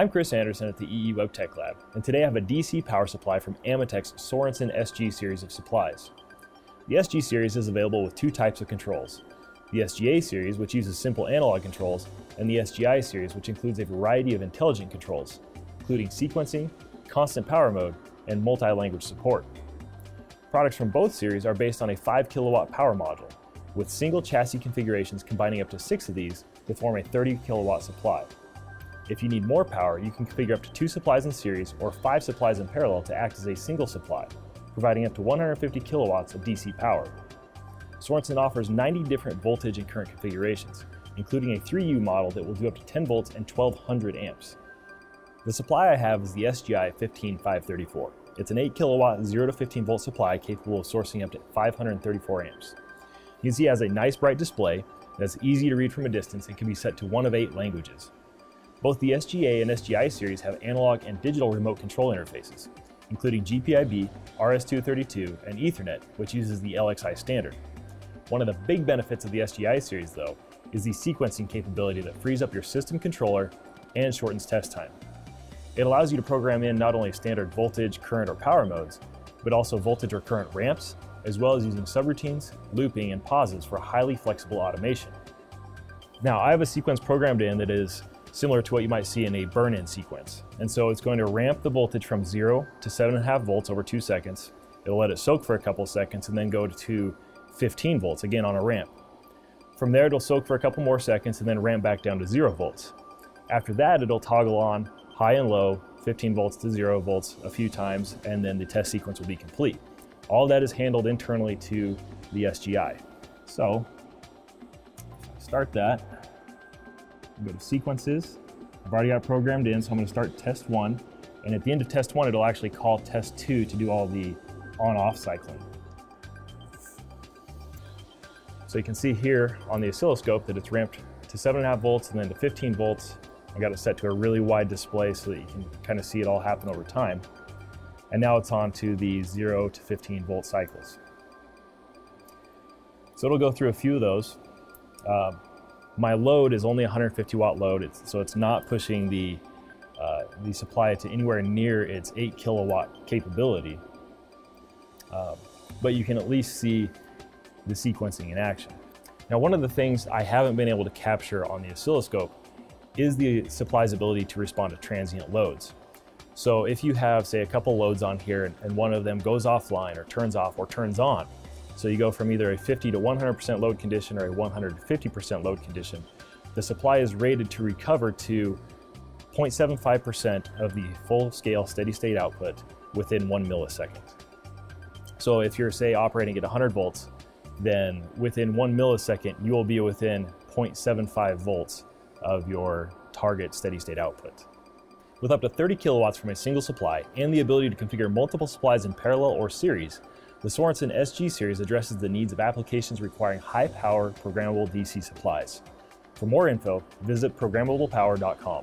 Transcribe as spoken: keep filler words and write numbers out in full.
I'm Chris Anderson at the EEWeb TechLab, and today I have a D C power supply from Ametek's Sorensen S G series of supplies. The S G series is available with two types of controls: the S G A series, which uses simple analog controls, and the S G I series, which includes a variety of intelligent controls, including sequencing, constant power mode, and multi-language support. Products from both series are based on a five kilowatt power module, with single chassis configurations combining up to six of these to form a thirty kilowatt supply. If you need more power, you can configure up to two supplies in series or five supplies in parallel to act as a single supply, providing up to one hundred fifty kilowatts of D C power. Sorensen offers ninety different voltage and current configurations, including a three U model that will do up to ten volts and twelve hundred amps. The supply I have is the S G I fifteen five thirty-four. It's an eight kilowatt zero to fifteen volt supply capable of sourcing up to five hundred thirty-four amps. You can see it has a nice bright display that's easy to read from a distance and can be set to one of eight languages. Both the S G A and S G I series have analog and digital remote control interfaces, including G P I B, R S two thirty-two, and Ethernet, which uses the L X I standard. One of the big benefits of the S G I series, though, is the sequencing capability that frees up your system controller and shortens test time. It allows you to program in not only standard voltage, current, or power modes, but also voltage or current ramps, as well as using subroutines, looping, and pauses for highly flexible automation. Now, I have a sequence programmed in that is similar to what you might see in a burn-in sequence. And so it's going to ramp the voltage from zero to seven and a half volts over two seconds. It'll let it soak for a couple seconds and then go to fifteen volts, again on a ramp. From there, it'll soak for a couple more seconds and then ramp back down to zero volts. After that, it'll toggle on high and low, fifteen volts to zero volts a few times, and then the test sequence will be complete. All that is handled internally to the S G I. So, start that. Go to sequences. I've already got it programmed in, so I'm going to start test one. And at the end of test one, it'll actually call test two to do all the on-off cycling. So you can see here on the oscilloscope that it's ramped to seven and a half volts and then to fifteen volts. I got it set to a really wide display so that you can kind of see it all happen over time. And now it's on to the zero to fifteen volt cycles. So it'll go through a few of those. Uh, My load is only one hundred fifty watt load, it's, so it's not pushing the, uh, the supply to anywhere near its eight kilowatt capability. Uh, but you can at least see the sequencing in action. Now, one of the things I haven't been able to capture on the oscilloscope is the supply's ability to respond to transient loads. So if you have, say, a couple loads on here and, and one of them goes offline or turns off or turns on, so you go from either a fifty to one hundred percent load condition or a one hundred fifty percent load condition, the supply is rated to recover to zero point seven five percent of the full-scale steady-state output within one millisecond. So if you're, say, operating at one hundred volts, then within one millisecond, you will be within zero point seven five volts of your target steady-state output. With up to thirty kilowatts from a single supply and the ability to configure multiple supplies in parallel or series, the Sorensen S G series addresses the needs of applications requiring high-power programmable D C supplies. For more info, visit programmable power dot com.